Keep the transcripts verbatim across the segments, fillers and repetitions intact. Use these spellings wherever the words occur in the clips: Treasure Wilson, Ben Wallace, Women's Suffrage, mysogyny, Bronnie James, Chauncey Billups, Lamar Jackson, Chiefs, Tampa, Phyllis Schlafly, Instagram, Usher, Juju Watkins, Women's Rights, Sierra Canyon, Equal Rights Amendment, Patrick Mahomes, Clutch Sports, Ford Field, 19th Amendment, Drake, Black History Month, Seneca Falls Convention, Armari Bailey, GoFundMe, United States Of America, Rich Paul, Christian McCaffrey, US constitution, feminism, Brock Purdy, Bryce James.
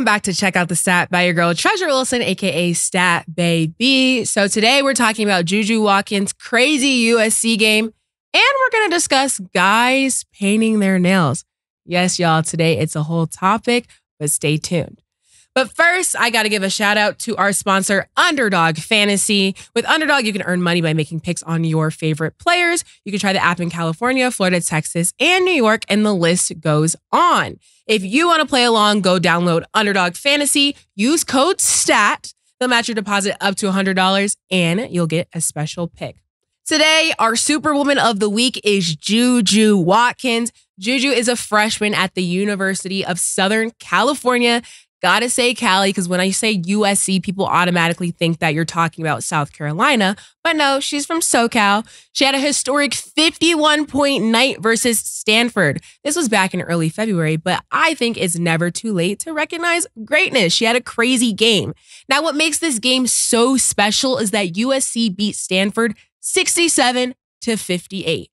welcome back to Check Out the Stat by your girl, Treasure Wilson, a k a. Stat Baby. So today we're talking about Juju Watkins' crazy U S C game, and we're going to discuss guys painting their nails. Yes, y'all, today it's a whole topic, but stay tuned. But first, I got to give a shout out to our sponsor, Underdog Fantasy. With Underdog, you can earn money by making picks on your favorite players. You can try the app in California, Florida, Texas, and New York, and the list goes on. If you want to play along, go download Underdog Fantasy. Use code STAT. They'll match your deposit up to one hundred dollars, and you'll get a special pick. Today, our Superwoman of the Week is Juju Watkins. Juju is a freshman at the University of Southern California. Gotta say Cali, because when I say U S C, people automatically think that you're talking about South Carolina. But no, she's from SoCal. She had a historic fifty-one point night versus Stanford. This was back in early February, but I think it's never too late to recognize greatness. She had a crazy game. Now, what makes this game so special is that U S C beat Stanford sixty-seven to fifty-eight.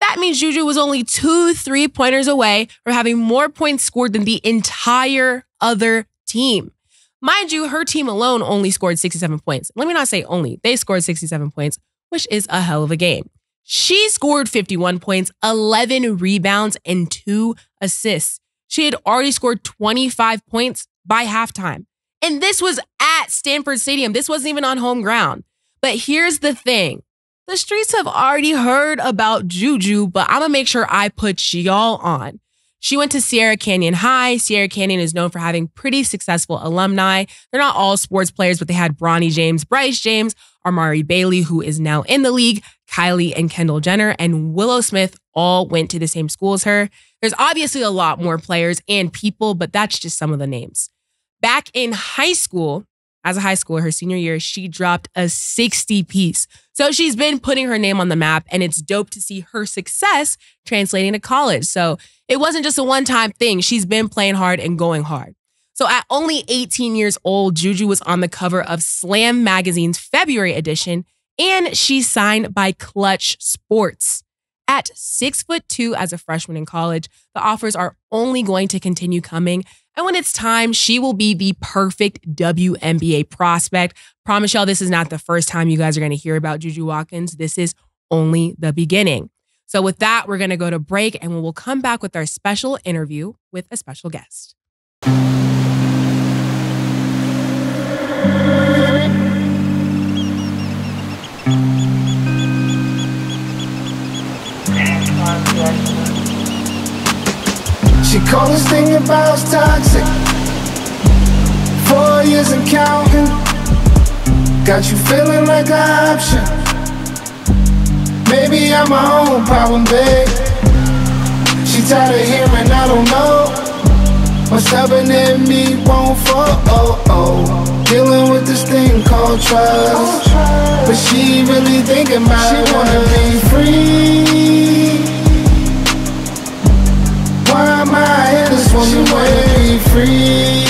That means Juju was only two three-pointers away from having more points scored than the entire other team. Mind you, her team alone only scored sixty-seven points. Let me not say only. They scored sixty-seven points, which is a hell of a game. She scored fifty-one points, eleven rebounds, and two assists. She had already scored twenty-five points by halftime. And this was at Stanford Stadium. This wasn't even on home ground. But here's the thing. The streets have already heard about Juju, but I'm going to make sure I put y'all on. She went to Sierra Canyon High. Sierra Canyon is known for having pretty successful alumni. They're not all sports players, but they had Bronnie James, Bryce James, Armari Bailey, who is now in the league, Kylie and Kendall Jenner, and Willow Smith all went to the same school as her. There's obviously a lot more players and people, but that's just some of the names. Back in high school, as a high schooler, her senior year, she dropped a sixty piece. So she's been putting her name on the map, and it's dope to see her success translating to college. So it wasn't just a one-time thing. She's been playing hard and going hard. So at only eighteen years old, Juju was on the cover of Slam Magazine's February edition, and she's signed by Clutch Sports. At six foot two as a freshman in college, the offers are only going to continue coming. And when it's time, she will be the perfect W N B A prospect. Promise y'all, this is not the first time you guys are going to hear about Juju Watkins. This is only the beginning. So with that, we're going to go to break, and we will come back with our special interview with a special guest. She called this thing about toxic. Four years and counting. Got you feeling like an option. Maybe I'm my own problem, babe. She tired of hearing I don't know. What's happening in me won't fall. Oh, oh. Dealing with this thing called trust. But she really thinking about it. She wanna be free. Why am I here this woman? She wanna be free.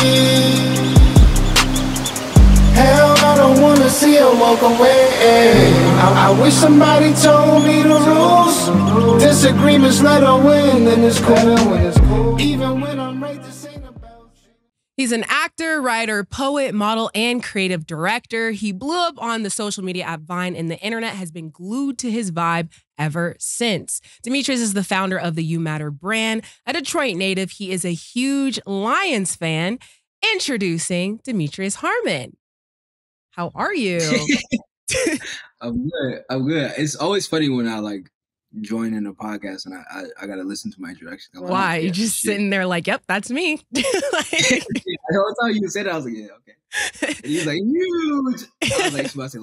Hell, I don't wanna see her walk away. I, I wish somebody told me the rules. Disagreements let her win, and it's cool. Even when I'm right to sing about you. He's an actor, writer, poet, model, and creative director. He blew up on the social media app Vine, and the internet has been glued to his vibe ever since. Demetrius is the founder of the You Matter brand. A Detroit native, he is a huge Lions fan. Introducing Demetrius Harmon. How are you? I'm good. I'm good. It's always funny when I like join in a podcast and I I, I got to listen to my introduction. I'm Why? Like, yeah, You're just shit. sitting there like, yep, that's me. Like, the whole time you said it, I was like, yeah, okay. And he's like, huge. I was like, somebody said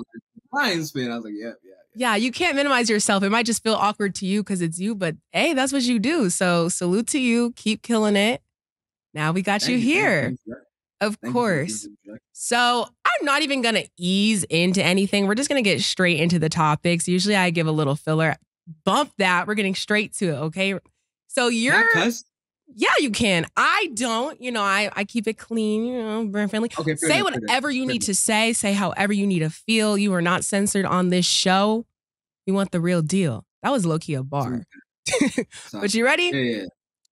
Lions fan. I was like, yeah, yeah. Yeah, you can't minimize yourself. It might just feel awkward to you because it's you, but hey, that's what you do. So salute to you. Keep killing it. Now we got you, you here. You. Of Thank course. You. So I'm not even going to ease into anything. We're just going to get straight into the topics. Usually I give a little filler. Bump that. We're getting straight to it, okay? So you're... Yeah, you can. I don't. You know, I, I keep it clean, you know, brand friendly. Okay, say enough, whatever you need enough. to say. Say however you need to feel. You are not censored on this show. You want the real deal. That was low-key a bar. But you ready? Yeah, yeah.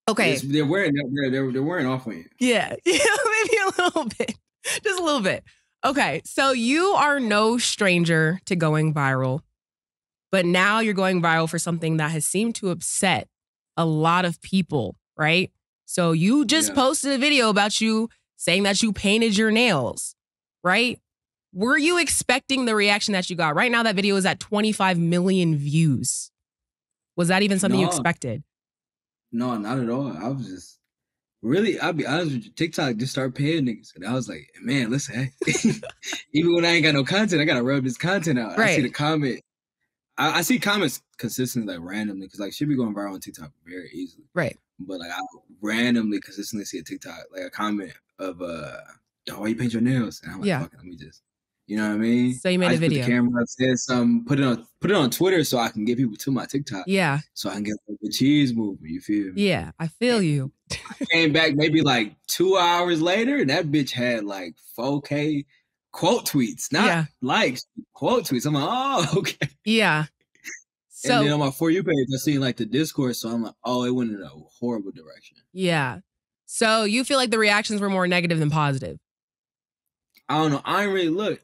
Okay. It's, they're wearing they're, they're, they're wearing off on you. Yeah. Yeah. Maybe a little bit. Just a little bit. Okay. So you are no stranger to going viral, but now you're going viral for something that has seemed to upset a lot of people, right? So you just yeah. posted a video about you saying that you painted your nails, right? Were you expecting the reaction that you got? Right now, that video is at twenty-five million views. Was that even something no. you expected? No, not at all. I was just really, I'll be honest with you, TikTok just started paying niggas. And I was like, man, listen, I, even when I ain't got no content, I got to rub this content out. Right. I see the comment. I, I see comments consistently, like randomly, because like, should be going viral on TikTok very easily. Right. But like, I randomly consistently see a TikTok, like a comment of, uh, yo, why you paint your nails? And I'm like, yeah. fuck it, let me just, you know what I mean? So you made I a video. Put the camera up, said something, put it on, put it on Twitter so I can get people to my TikTok. Yeah. So I can get like, the cheese movement. You feel me? Yeah, I feel and you. I came back maybe like two hours later, and that bitch had like four K quote tweets, not yeah. likes, quote tweets. I'm like, oh, okay. Yeah. So, and then on my For You page, I seen like the discourse, so I'm like, oh, it went in a horrible direction. Yeah. So you feel like the reactions were more negative than positive? I don't know. I ain't really look.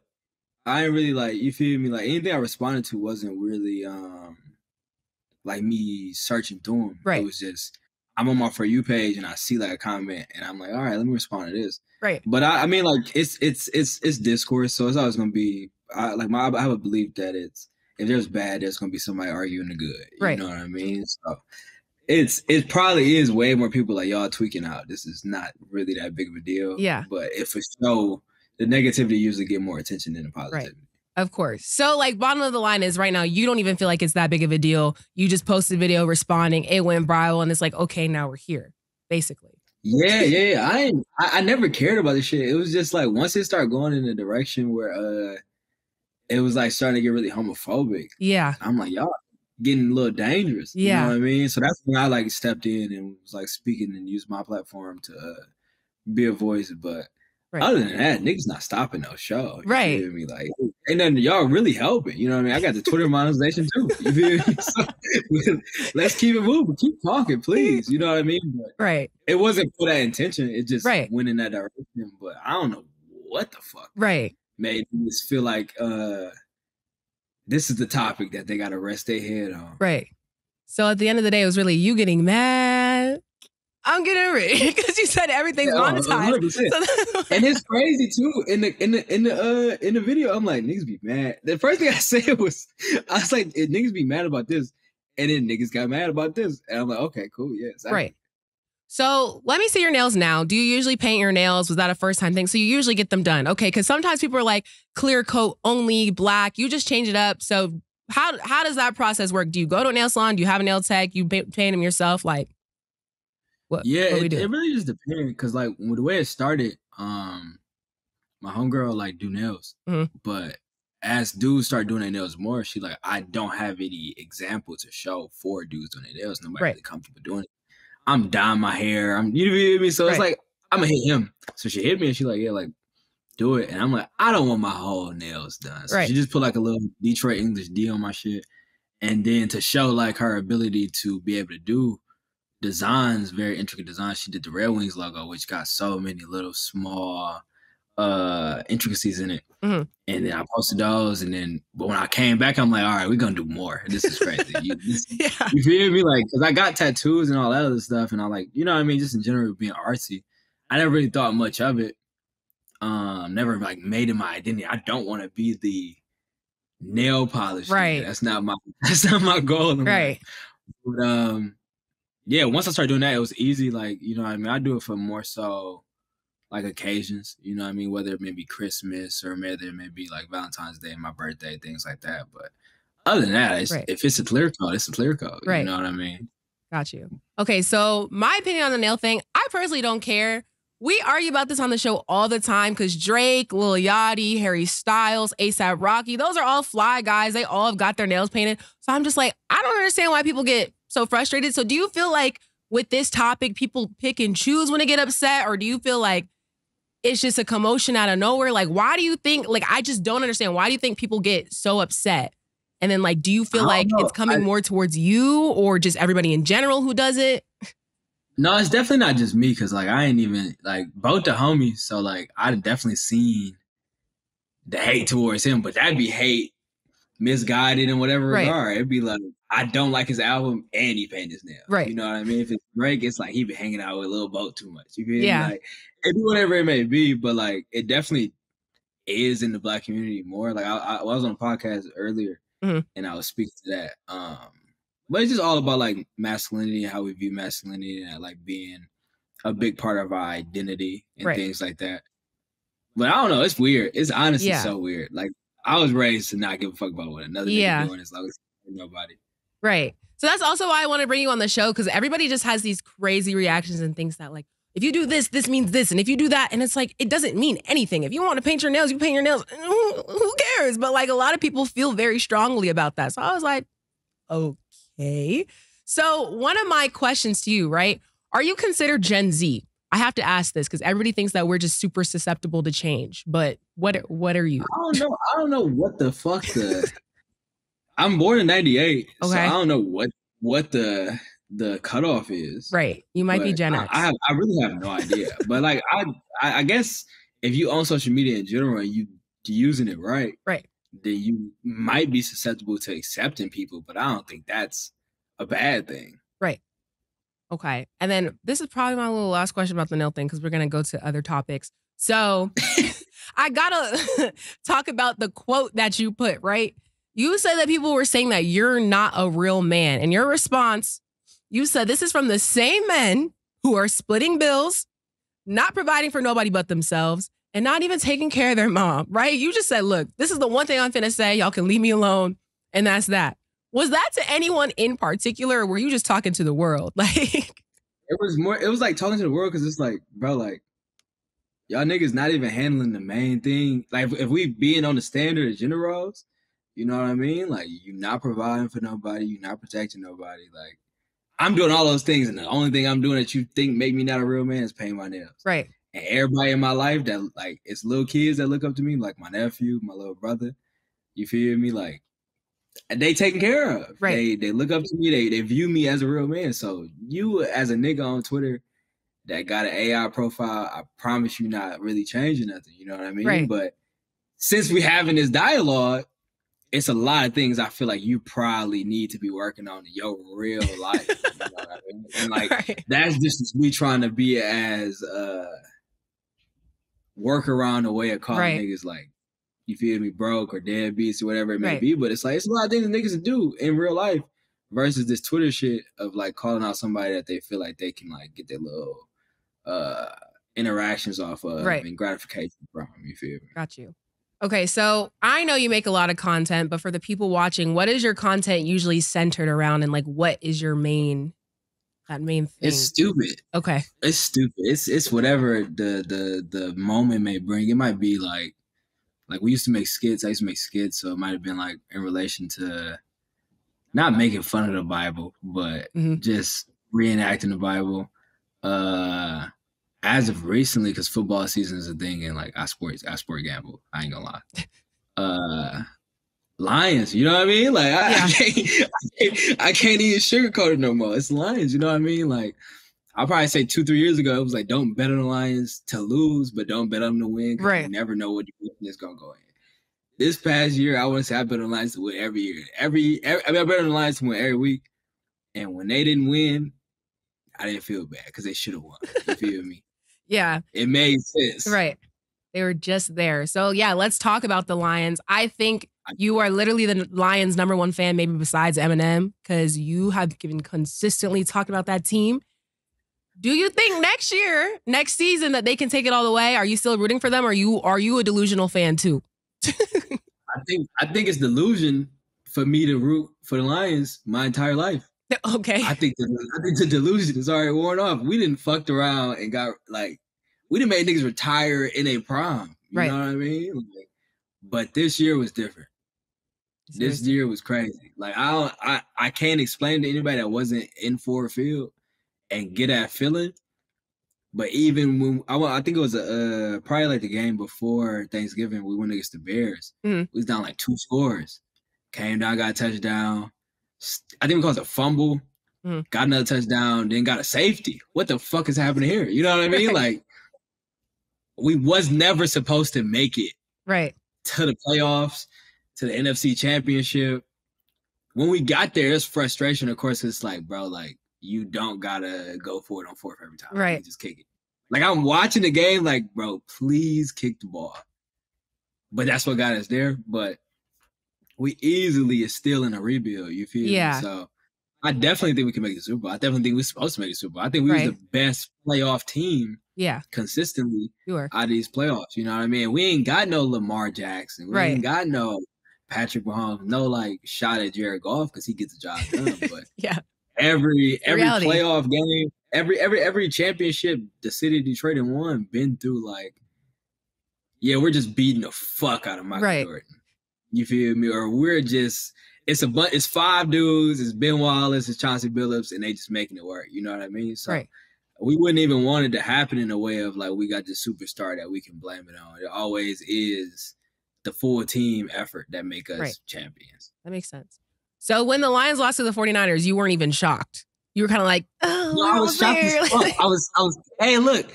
I ain't really like, you feel me? Like anything I responded to wasn't really um, like me searching through them. Right. It was just, I'm on my For You page and I see like a comment and I'm like, all right, let me respond to this. Right. But I, I mean, like it's, it's, it's, it's discourse. So it's always going to be I, like my, I have a belief that it's, if there's bad, there's going to be somebody arguing the good. You right. know what I mean? So it's, it probably is way more people like y'all tweaking out. This is not really that big of a deal. Yeah. But if it's so, the negativity usually get more attention than the positivity. Right. Of course. So like bottom of the line is right now, you don't even feel like it's that big of a deal. You just posted a video responding. It went viral and it's like, okay, now we're here basically. Yeah. Yeah. yeah. I, ain't, I I never cared about this shit. It was just like, once it started going in a direction where, uh, it was like starting to get really homophobic. Yeah. I'm like, y'all getting a little dangerous. Yeah. You know what I mean? So that's when I like stepped in and was like speaking and used my platform to uh, be a voice. But right. other than that, niggas not stopping no show. You right. feel me? Like, ain't nothing, y'all really helping. You know what I mean? I got the Twitter monetization too. You feel me? So, let's keep it moving. Keep talking, please. You know what I mean? But right. it wasn't for that intention. It just right. went in that direction. But I don't know what the fuck. Right. Made me just feel like uh, this is the topic that they got to rest their head on. Right. So at the end of the day, it was really you getting mad. I'm getting rich because you said everything's yeah, monetized. So and it's crazy too. In the in the in the uh, in the video, I'm like niggas be mad. The first thing I said was, I was like niggas be mad about this, and then niggas got mad about this, and I'm like, okay, cool, yes, yeah, exactly. right. So let me see your nails now. Do you usually paint your nails? Was that a first time thing? So you usually get them done. Okay. Cause sometimes people are like clear coat only black. You just change it up. So how, how does that process work? Do you go to a nail salon? Do you have a nail tech? You paint them yourself? Like what? Yeah, what it, it really just depends. Cause like the way it started, um, my homegirl like do nails, mm-hmm. but as dudes start doing their nails more, she like, I don't have any example to show for dudes doing their nails. Nobody right. really comfortable doing it. I'm dyeing my hair. I'm, you know what I mean? So right. it's like, I'm going to hit him. So she hit me and she like, yeah, like, do it. And I'm like, I don't want my whole nails done. So right. she just put like a little Detroit English D on my shit. And then to show like her ability to be able to do designs, very intricate designs, she did the Red Wings logo, which got so many little small uh, intricacies in it. Mm-hmm. And then I posted those. And then but when I came back, I'm like, all right, we're going to do more. This is crazy. you, this, yeah. you feel me? Like, because I got tattoos and all that other stuff. And I like, you know what I mean? Just in general, being artsy. I never really thought much of it. Um, Never like made it my identity. I don't want to be the nail polish. Right. Nigga. That's not my, that's not my goal. Right. Like, but um, yeah, once I started doing that, it was easy. Like, you know what I mean? I do it for more so like occasions, you know what I mean? Whether it may be Christmas or whether it may be like Valentine's Day, my birthday, things like that. But other than that, it's, right. if it's a clear coat, it's a clear coat. Right. You know what I mean? Got you. Okay. So my opinion on the nail thing, I personally don't care. We argue about this on the show all the time because Drake, Lil Yachty, Harry Styles, A$AP Rocky, those are all fly guys. They all have got their nails painted. So I'm just like, I don't understand why people get so frustrated. So do you feel like with this topic, people pick and choose when they get upset? Or do you feel like it's just a commotion out of nowhere? Like, why do you think, like, I just don't understand. Why do you think people get so upset? And then, like, do you feel like know. it's coming I, more towards you or just everybody in general who does it? No, it's definitely not just me, because, like, I ain't even, like, both the homies. So, like, I've definitely seen the hate towards him, but that'd be hate misguided in whatever right. regard. It'd be like, I don't like his album and he painted his nails. Right. You know what I mean? If it's Drake, it's like he been hanging out with Lil Boat too much. You feel yeah. me? Like, it'd be whatever it may be, but, like, it definitely is in the Black community more. Like, I, I, I was on a podcast earlier, mm-hmm. and I was speaking to that. Um, but it's just all about, like, masculinity and how we view masculinity and, like, being a big part of our identity and right. things like that. But I don't know. It's weird. It's honestly yeah. so weird. Like, I was raised to not give a fuck about what another yeah. nigga doing as long as nobody. Right. So that's also why I want to bring you on the show, because everybody just has these crazy reactions and thinks that, like, if you do this, this means this. And if you do that, and it's like, it doesn't mean anything. If you want to paint your nails, you paint your nails. Who, who cares? But, like, a lot of people feel very strongly about that. So I was like, okay. So one of my questions to you, right? Are you considered Gen Z? I have to ask this because everybody thinks that we're just super susceptible to change. But what what are you? I don't know. I don't know what the fuck the... I'm born in ninety-eight, okay. so I don't know what what the the cutoff is. Right, you might be Gen X. I, I, have, I really have no idea. But, like, I I guess if you own social media in general and you using it right, right, then you might be susceptible to accepting people. But I don't think that's a bad thing. Right. Okay. And then this is probably my little last question about the nail thing, because we're gonna go to other topics. So I gotta talk about the quote that you put, right? You said that people were saying that you're not a real man. And your response, you said this is from the same men who are splitting bills, not providing for nobody but themselves, and not even taking care of their mom, right? You just said, look, this is the one thing I'm finna say. Y'all can leave me alone. And that's that. Was that to anyone in particular, or were you just talking to the world? Like, it was more, it was like talking to the world, because it's like, bro, like, y'all niggas not even handling the main thing. Like, if we being on the standard of gender roles, you know what I mean? Like, you're not providing for nobody. You're not protecting nobody. Like, I'm doing all those things, and the only thing I'm doing that you think make me not a real man is painting my nails. Right. And everybody in my life that, like, it's little kids that look up to me, like my nephew, my little brother. You feel me? Like, they taken care of. Right. They, they look up to me. They, they view me as a real man. So you as a nigga on Twitter that got an A I profile, I promise you not really changing nothing. You know what I mean? Right. But since we having this dialogue, it's a lot of things I feel like you probably need to be working on in your real life. You know what I mean? And, like, right. that's just me trying to be as uh, work around the way of calling right. niggas, like, you feel me, broke or deadbeats or whatever it may right. be. But it's like, it's a lot of things niggas do in real life versus this Twitter shit of, like, calling out somebody that they feel like they can, like, get their little uh, interactions off of right. and gratification from. You feel me? Got you. Okay, so I know you make a lot of content, but for the people watching, what is your content usually centered around, and, like, what is your main that main thing? It's stupid. Okay. It's stupid. It's it's whatever the the the moment may bring. It might be like like we used to make skits. I used to make skits, so it might have been like in relation to not making fun of the Bible, but mm-hmm. just reenacting the Bible. Uh As of recently, because football season is a thing, and, like, I sports, I sport gamble. I ain't gonna lie. Uh, Lions, you know what I mean? Like, I, yeah. I, can't, I, can't, I can't even sugarcoat it no more. It's Lions, you know what I mean? Like, I'll probably say two, three years ago, it was like, don't bet on the Lions to lose, but don't bet on them to win. Right. You never know what it's gonna go in. This past year, I wouldn't say I bet on the Lions to win every year. Every, every I mean, I bet on the Lions to win every week, and when they didn't win, I didn't feel bad because they should have won. You feel me? Yeah. It made sense. Right. They were just there. So, yeah, let's talk about the Lions. I think you are literally the Lions' number one fan, maybe besides Eminem, because you have been consistently talking about that team. Do you think next year, next season, that they can take it all the way? Are you still rooting for them? Or are you are you a delusional fan too? I think I think it's delusion for me to root for the Lions my entire life. Okay. I think the, I think the delusion is already worn off. We didn't fucked around and got, like, we didn't make niggas retire in a prom. You right. know what I mean? Like, but this year was different. Seriously. This year was crazy. Like, I don't, I I can't explain to anybody that wasn't in Ford Field and get that feeling. But even when I I think it was a, uh, probably like the game before Thanksgiving, we went against the Bears. Mm-hmm. We was down like two scores. Came down, got a touchdown. I think it was a fumble. mm-hmm. got another touchdown, then got a safety. What the fuck is happening here? You know what I mean? Right. Like, we was never supposed to make it right to the playoffs, to the N F C Championship. When we got there, it's frustration, of course. It's like, bro, like, you don't gotta go for it on fourth every time. Right. You just kick it. Like, I'm watching the game, like, bro, please kick the ball. But that's what got us there. But we easily is still in a rebuild. You feel yeah. me? So I definitely think we can make the Super Bowl. I definitely think we're supposed to make the Super Bowl. I think we right. was the best playoff team yeah. consistently sure. out of these playoffs. You know what I mean? We ain't got no Lamar Jackson. We right. ain't got no Patrick Mahomes. No, like, shot at Jared Goff because he gets the job done. But yeah. every every Reality. playoff game, every every every championship the city of Detroit and won been through, like, yeah, we're just beating the fuck out of Michael right. Jordan. You feel me? Or we're just, it's a bunch, it's five dudes, it's Ben Wallace, it's Chauncey Billups, and they just making it work. You know what I mean? So right. we wouldn't even want it to happen in a way of, like, we got this superstar that we can blame it on. It always is the full team effort that make us right. champions. That makes sense. So when the Lions lost to the forty-niners, you weren't even shocked. You were kind of like, oh, no, I was shocked there. as fuck. I was, I was, hey, look,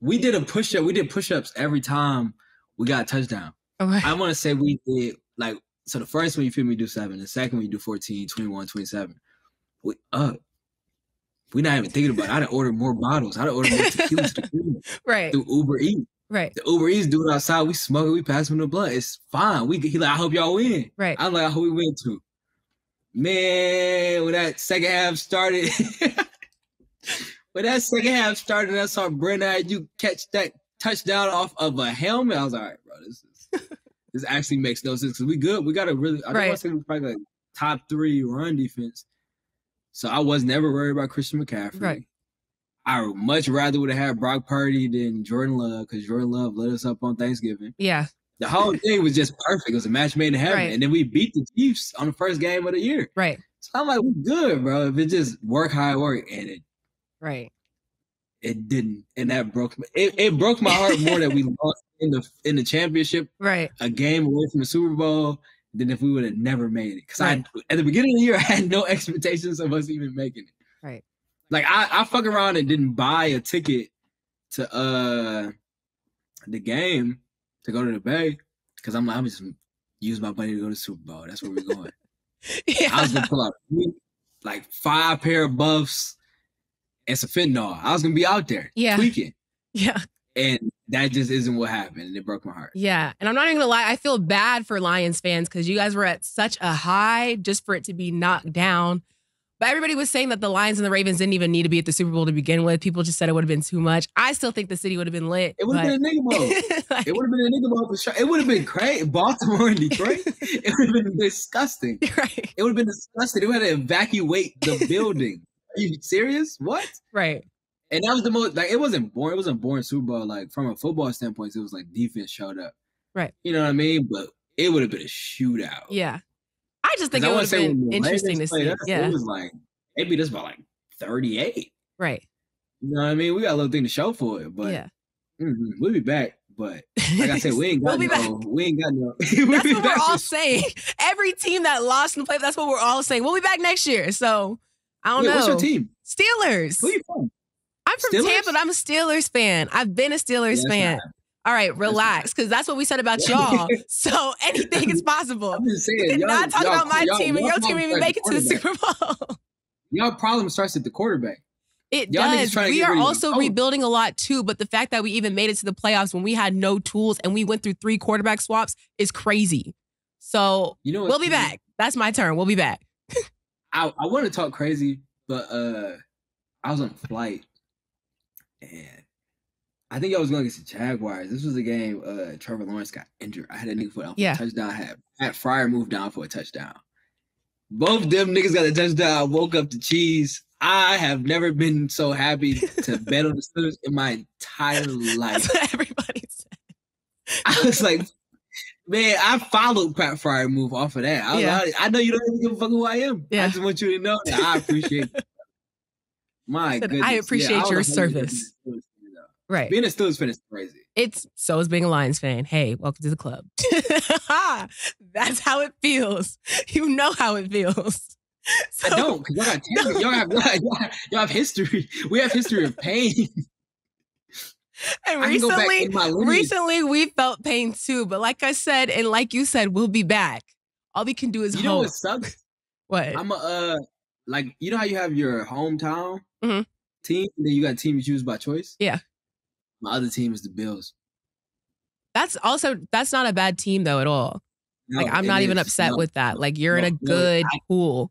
we did a push-up. We did push-ups every time we got a touchdown. Okay. I want to say we did, like, so the first one, you feel me, do seven. The second one, you do fourteen, twenty-one, twenty-seven. We up. We're not even thinking about it. I done ordered more bottles. I done ordered more tequilas to Uber, right. through Uber Eats. Right. The Uber Eats do it outside. We smoke it. We pass him the blunt. It's fine. We, he like, I hope y'all win. Right. I'm like, I hope we win too. Man, when that second half started, when that second half started, I saw Brenna, you catch that touchdown off of a helmet. I was like, all right, bro, this is, this actually makes no sense because we good. We got a really, I right. think we're probably like top three run defense. So I was never worried about Christian McCaffrey. Right. I would much rather would have had Brock Purdy than Jordan Love because Jordan Love lit us up on Thanksgiving. Yeah. The whole thing was just perfect. It was a match made in heaven. Right. And then we beat the Chiefs on the first game of the year. Right. So I'm like, we're good, bro. If it just work hard, work. And it right. it didn't. And that broke my, it, it broke my heart more that we lost in the in the championship. Right. A game away from the Super Bowl than if we would have never made it. Because right. I at the beginning of the year, I had no expectations of us even making it. Right. Like, I, I fuck around and didn't buy a ticket to uh the game. To go to the Bay, because I'm like, I'm just use my money to go to the Super Bowl. That's where we're going. yeah. I was gonna pull out like five pair of buffs and some fentanyl. I was gonna be out there yeah. tweaking. Yeah. And that just isn't what happened. And it broke my heart. Yeah. And I'm not even gonna lie, I feel bad for Lions fans because you guys were at such a high just for it to be knocked down. But everybody was saying that the Lions and the Ravens didn't even need to be at the Super Bowl to begin with. People just said it would have been too much. I still think the city would have been lit. It would have but... been a nigga bowl. like... It would have been a nigga bowl for sure. It would have been crazy. Baltimore and Detroit. It would have been disgusting. Right. It would have been disgusting. It would have to evacuate the building. Are you serious? What? Right. And that was the most, like, it wasn't boring. It wasn't boring Super Bowl. Like, from a football standpoint, it was like defense showed up. Right. You know what I mean? But it would have been a shootout. Yeah. I just think it would have been interesting to see. Us, yeah. It was like, maybe this about like thirty-eight. Right. You know what I mean? We got a little thing to show for it, but yeah. mm-hmm, we'll be back. But like I said, we ain't got we'll no, we ain't got no. we'll that's what we're all saying. Every team that lost in the playoffs, that's what we're all saying. We'll be back next year. So I don't Wait, know. What's your team? Steelers. Who are you from? I'm from Steelers? Tampa, but I'm a Steelers fan. I've been a Steelers yeah, fan. Right. All right, relax, because that's what we said about y'all. So anything is possible. I'm just saying, we did not talk about my team, and your team didn't even make it to the Super Bowl. Y'all problem starts at the quarterback. It does. We are also rebuilding a lot, too, but the fact that we even made it to the playoffs when we had no tools and we went through three quarterback swaps is crazy. So you know we'll be back. That's my turn. We'll be back. I, I want to talk crazy, but uh, I was on a flight, and I think I was going against the Jaguars. This was a game uh, Trevor Lawrence got injured. I had a nigga foot down for yeah. a touchdown. I had Pat Fryer moved down for a touchdown. Both them niggas got a touchdown. Woke up to cheese. I have never been so happy to bet on the Steelers in my entire life. That's what everybody said. I was like, man, I followed Pat Fryer move off of that. I, was yeah. like, I know you don't even give a fuck who I am. Yeah. I just want you to know that I appreciate you. My I said, goodness. I appreciate yeah, I your service. Right. Being a Steelers fan is crazy. It's so is being a Lions fan. Hey, welcome to the club. That's how it feels. You know how it feels. So, I don't, because y'all got no. y'all have, y'all have, y'all have, y'all have history. We have history of pain. And recently, recently we felt pain too. But like I said, and like you said, we'll be back. All we can do is you hope. You know what sucks? What? I'm a, uh, like, you know how you have your hometown mm-hmm. team, and then you got teams used by choice? Yeah. My other team is the Bills. That's also, that's not a bad team though at all. No, like, I'm not is. even upset no, with that. Like, you're no, in a good no, I, pool.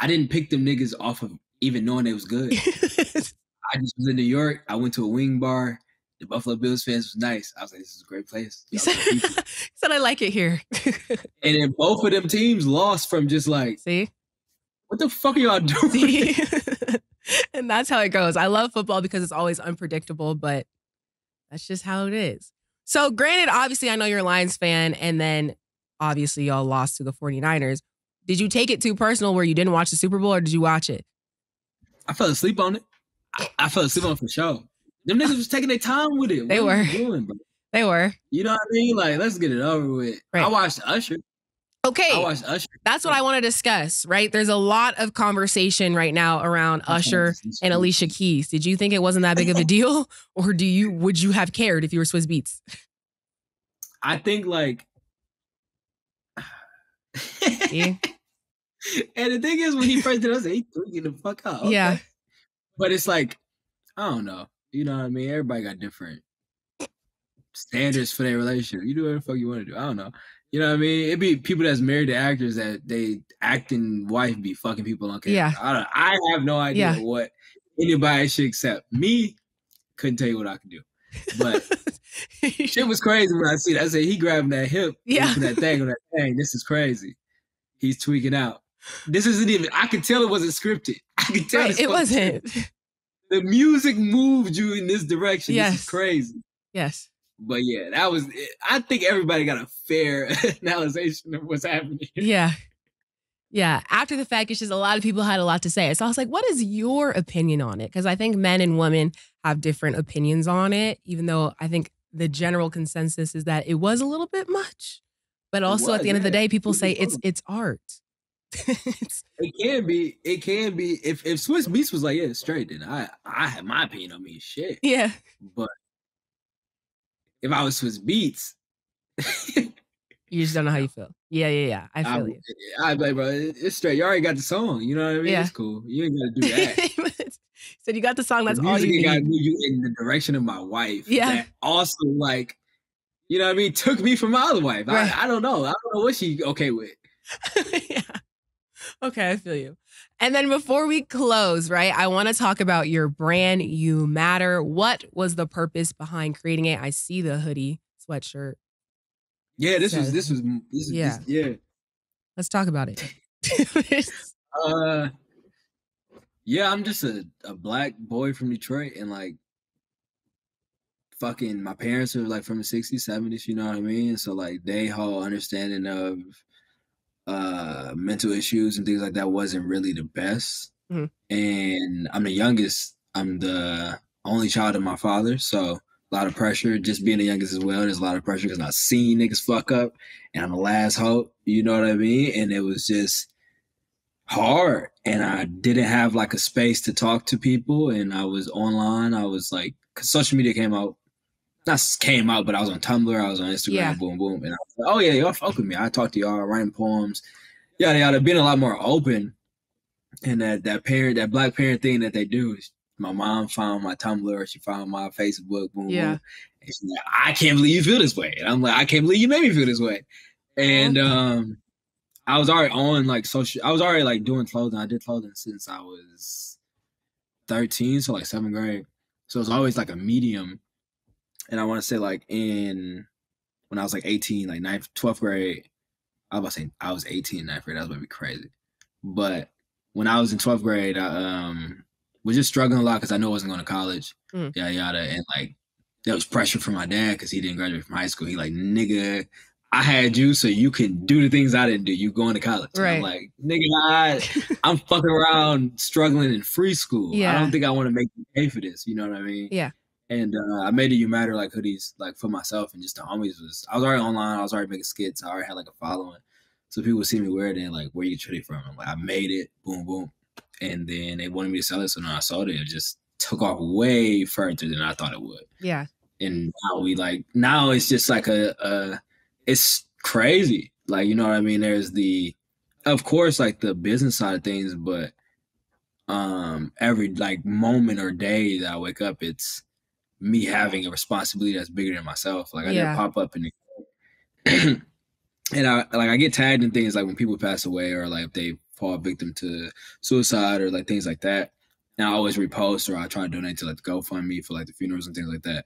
I didn't pick them niggas off of even knowing they was good. I just was in New York. I went to a wing bar. The Buffalo Bills fans was nice. I was like, this is a great place. You said, said I like it here. And then both of them teams lost from just like, see, what the fuck are y'all doing? See? And that's how it goes. I love football because it's always unpredictable, but that's just how it is. So granted, obviously, I know you're a Lions fan, and then obviously y'all lost to the forty-niners. Did you take it too personal where you didn't watch the Super Bowl, or did you watch it? I fell asleep on it. I, I fell asleep on it for sure. Them niggas was taking their time with it. They what were. Doing, bro? They were. You know what I mean? Like, let's get it over with. Right. I watched Usher. Okay. I watched Usher. That's what I want to discuss, right? There's a lot of conversation right now around Usher and Alicia Keys. Did you think it wasn't that big of a deal? Or do you, would you have cared if you were Swiss Beats? I think, like... yeah. And the thing is, when he first did it, I was like, he's freaking the fuck out. Okay. Yeah. But it's like, I don't know. You know what I mean? Everybody got different standards for their relationship. You do whatever the fuck you want to do. I don't know. You know what I mean? It'd be people that's married to actors that they acting wife be fucking people on camera. Yeah. I, don't, I have no idea yeah. what anybody should accept. Me, couldn't tell you what I could do. But shit was crazy when I see that. I said, he grabbing that hip. Yeah. That thing on that thing. This is crazy. He's tweaking out. This isn't even, I could tell it wasn't scripted. I could tell right, it wasn't. Scripted. The music moved you in this direction. Yes. This is crazy. Yes. But yeah, that was it. I think everybody got a fair analysis of what's happening here. Yeah. Yeah. After the fact, it's just a lot of people had a lot to say. So I was like, what is your opinion on it? Because I think men and women have different opinions on it, even though I think the general consensus is that it was a little bit much. But also at the end yeah. of the day, people say it's it's art. It can be. It can be. If if Swiss Beats was like, yeah, straight, then I I have my opinion on me. Shit. Yeah. But if I was Swiss Beats, you just don't know how you feel. Yeah, yeah, yeah. I feel I, you. I'd be like, bro, it's straight. You already got the song. You know what I mean? Yeah. It's cool. You ain't gotta do that. Said so you got the song. That's the all you need. Got you in the direction of my wife. Yeah. That also, like, you know what I mean, took me from my other wife. Right. I I don't know. I don't know what she okay with. Yeah. Okay, I feel you. And then before we close, right, I want to talk about your brand, You Matter. What was the purpose behind creating it? I see the hoodie, sweatshirt. Yeah, this so, was, this was, this, yeah. This, yeah. Let's talk about it. uh, yeah, I'm just a, a black boy from Detroit, and like, fucking my parents are like from the sixties, seventies, you know what I mean? So like, they whole understanding of Uh, mental issues and things like that wasn't really the best. Mm-hmm. And I'm the youngest. I'm the only child of my father, so a lot of pressure. Just being the youngest as well, there's a lot of pressure because I've seen niggas fuck up, and I'm the last hope. You know what I mean? And it was just hard. And I didn't have like a space to talk to people, and I was online. I was like, because social media came out. Not came out, but I was on Tumblr, I was on Instagram, yeah. boom, boom. And I was like, oh yeah, y'all fuck with me. I talk to y'all, writing poems. Yeah, they ought to be a lot more open. And that that parent, that black parent thing that they do is my mom found my Tumblr, she found my Facebook, boom, yeah. boom. And she's like, I can't believe you feel this way. And I'm like, I can't believe you made me feel this way. And okay. um I was already on like social I was already like doing clothing. I did clothing since I was thirteen, so like seventh grade. So it's always like a medium. And I want to say, like, in when I was like eighteen, like ninth, twelfth grade, I was about to say I was eighteen in ninth grade. That was going to be crazy. But when I was in twelfth grade, I um, was just struggling a lot because I knew I wasn't going to college. Mm. Yada, yada. And like, there was pressure from my dad because he didn't graduate from high school. He, like, nigga, I had you so you can do the things I didn't do. You going to college. Right. I'm like, nigga, I, I'm fucking around struggling in free school. Yeah. I don't think I want to make you pay for this. You know what I mean? Yeah. And uh, I made a You Matter like hoodies like for myself and just the homies. was I was already online. I was already making skits. I already had like a following. So people would see me wear it and like, where you get it from? I'm like, I made it, boom, boom. And then they wanted me to sell it. So now I sold it. It just took off way further than I thought it would. Yeah. And now we like, now it's just like a, a it's crazy. Like, you know what I mean? There's the, of course, like the business side of things, but um, every like moment or day that I wake up, it's me having a responsibility that's bigger than myself. Like I yeah. didn't pop up in the and I like I get tagged in things like when people pass away or like if they fall victim to suicide or like things like that. Now I always repost or I try to donate to like the GoFundMe for like the funerals and things like that.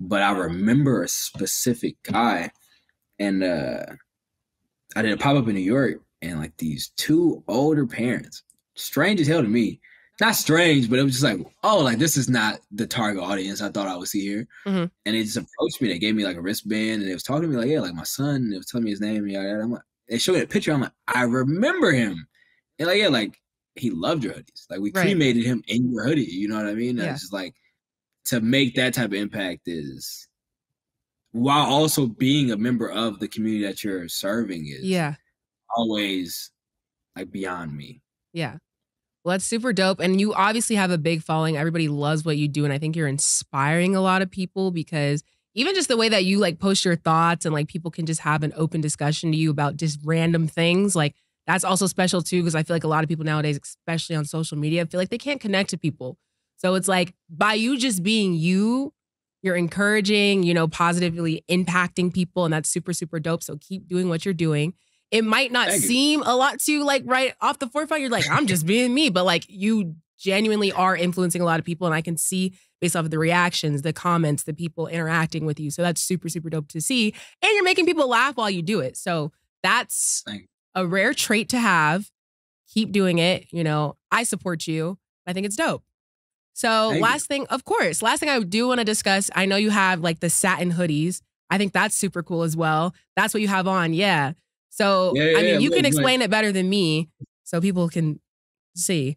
But I remember a specific guy, and uh, I did a pop up in New York, and like these two older parents, strange as hell to me. Not strange, but it was just like, oh, like this is not the target audience I thought I would see here. Mm-hmm. And they just approached me. They gave me like a wristband, and they was talking to me like, yeah, like my son. And they was telling me his name. And I'm like, they showed me a picture. I'm like, I remember him. And like, yeah, like he loved your hoodies. Like we right. cremated him in your hoodie. You know what I mean? And yeah. it's just like to make that type of impact is while also being a member of the community that you're serving is yeah. always like beyond me. Yeah. Well, that's super dope. And you obviously have a big following. Everybody loves what you do. And I think you're inspiring a lot of people because even just the way that you like post your thoughts and like people can just have an open discussion to you about just random things. Like that's also special too, because I feel like a lot of people nowadays, especially on social media, feel like they can't connect to people. So it's like by you just being you, you're encouraging, you know, positively impacting people. And that's super, super dope. So keep doing what you're doing. It might not Thank seem you. a lot to you, like right off the forefront. You're like, I'm just being me. But like you genuinely are influencing a lot of people. And I can see based off of the reactions, the comments, the people interacting with you. So that's super, super dope to see. And you're making people laugh while you do it. So that's a rare trait to have. Keep doing it. You know, I support you. I think it's dope. So Thank last you. thing, of course, last thing I do want to discuss. I know you have like the satin hoodies. I think that's super cool as well. That's what you have on. Yeah. So, yeah, yeah, I mean, yeah, you can explain like, it better than me so people can see.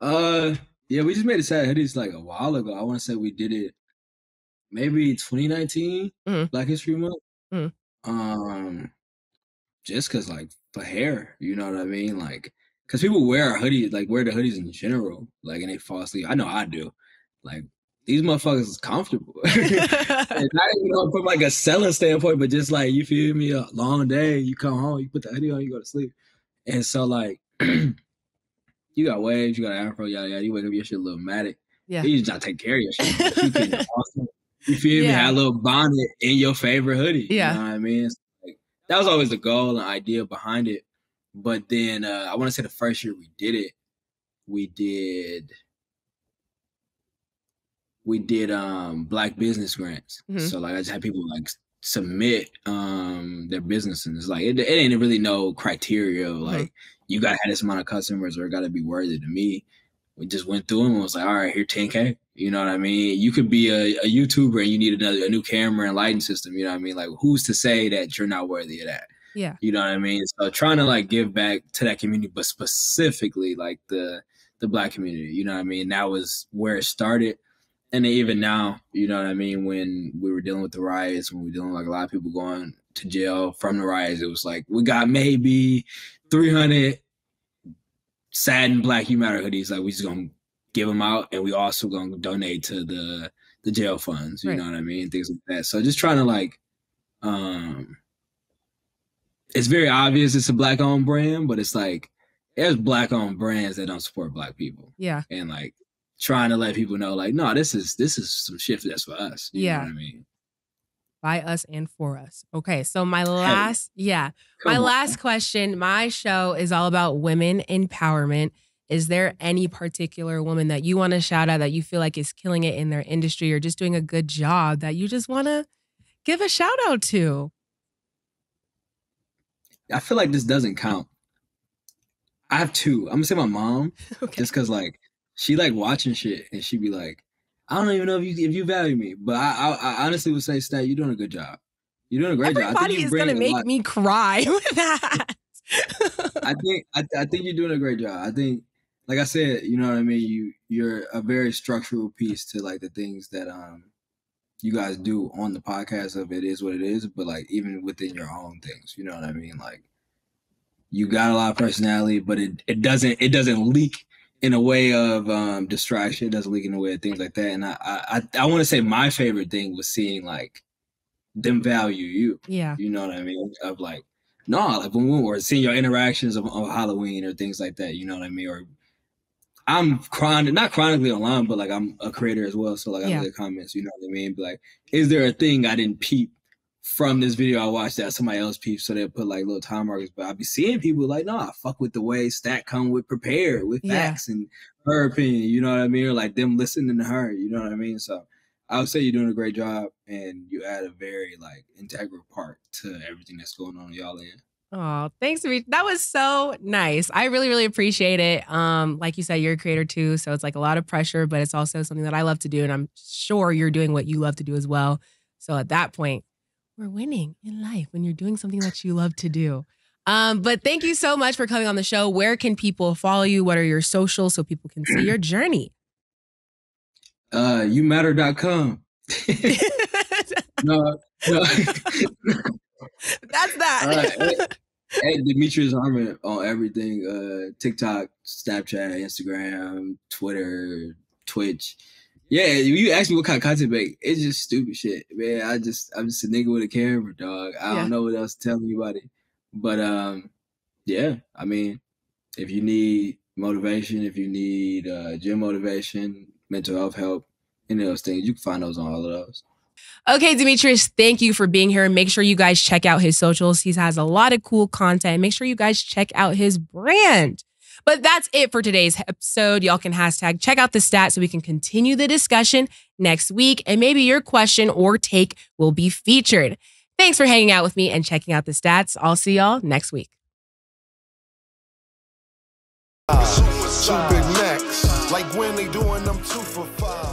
Uh, yeah, we just made a sad hoodies like a while ago. I want to say we did it maybe twenty nineteen, mm-hmm. Black History Month. Mm-hmm. Um, just because, like, for hair, you know what I mean? Like, because people wear our hoodies, like, wear the hoodies in general, like, and they fall asleep. I know I do. Like, these motherfuckers is comfortable. Not even from like a selling standpoint, but just like, you feel me, a long day, you come home, you put the hoodie on, you go to sleep. And so like, you got waves, you got an afro, yada, yada. You wake up, your shit a little matted. Yeah. You just not take care of your shit. You, can, you feel yeah. me? Have a little bonnet in your favorite hoodie. Yeah. You know what I mean? So like, that was always the goal and idea behind it. But then uh, I want to say the first year we did it, we did... We did um, black business grants. Mm-hmm. So like I just had people like submit um, their business, and it's like it, it ain't really no criteria. Like mm-hmm. you got to have this amount of customers or got to be worthy to me. We just went through them and was like, all right, here ten K. You know what I mean? You could be a, a YouTuber and you need another a new camera and lighting system. You know what I mean? Like who's to say that you're not worthy of that? Yeah. You know what I mean? So trying to like give back to that community, but specifically like the the black community. You know what I mean? That was where it started. And even now, you know what I mean? When we were dealing with the riots, when we were dealing with like a lot of people going to jail from the riots, it was like, we got maybe three hundred satin black You Matter hoodies. Like we just gonna give them out, and we also gonna donate to the, the jail funds. You right. know what I mean? Things like that. So just trying to like, um, it's very obvious it's a black owned brand, but it's like, there's black owned brands that don't support black people. Yeah. And like, trying to let people know, like, no, this is this is some shit that's for us. You yeah. know what I mean? By us and for us. Okay, so my last, hey, yeah. My on. last question, my show is all about women empowerment. Is there any particular woman that you want to shout out that you feel like is killing it in their industry or just doing a good job that you just want to give a shout out to? I feel like this doesn't count. I have two. I'm going to say my mom, okay. just because, like, she like watching shit and she be like, I don't even know if you if you value me, but I I, I honestly would say, Stat, you're doing a good job. You're doing a great Everybody job. Everybody is gonna make me cry with that. I think I, I think you're doing a great job. I think, like I said, you know what I mean. You you're a very structural piece to like the things that um you guys do on the podcast. Of It Is What It Is, but like even within your own things, you know what I mean. Like You got a lot of personality, but it, it doesn't it doesn't leak in a way of um, distraction. It doesn't leak in a way of things like that. And I I, I want to say my favorite thing was seeing like them value you. Yeah, you know what I mean? Of like, no, nah, like when we were seeing your interactions of, of Halloween or things like that. You know what I mean? Or I'm chronic, not chronically online, but like I'm a creator as well. So like I yeah. look at comments. You know what I mean? But like, is there a thing I didn't peep from this video I watched that somebody else peeps? So they put like little time markers, but I be seeing people like, nah, fuck with the way Stat come with prepared, with facts yeah. and her opinion, you know what I mean? Or like them listening to her, you know what I mean? So I would say you're doing a great job and you add a very like integral part to everything that's going on y'all end. Oh, thanks, Rich. That was so nice. I really, really appreciate it. Um, like you said, you're a creator too, so it's like a lot of pressure, but it's also something that I love to do, and I'm sure you're doing what you love to do as well. So at that point, we're winning in life when you're doing something that you love to do. Um, but thank you so much for coming on the show. Where can people follow you? What are your socials so people can see your journey? Uh, you matter dot com. no, no. That's that. uh, hey, hey, Demetrius Harmon on everything. Uh, TikTok, Snapchat, Instagram, Twitter, Twitch. Yeah, you ask me what kind of content make, it's just stupid shit, man. I just, I'm just a nigga with a camera, dog. I yeah. don't know what else to tell anybody. But um, yeah, I mean, if you need motivation, if you need uh, gym motivation, mental health help, any of those things, you can find those on all of those. Okay, Demetrius, thank you for being here. Make sure you guys check out his socials. He has a lot of cool content. Make sure you guys check out his brand. But that's it for today's episode. Y'all can hashtag check out the stats so we can continue the discussion next week. And maybe your question or take will be featured. Thanks for hanging out with me and checking out the stats. I'll see y'all next week. Two big necks, like when they doing them two for five.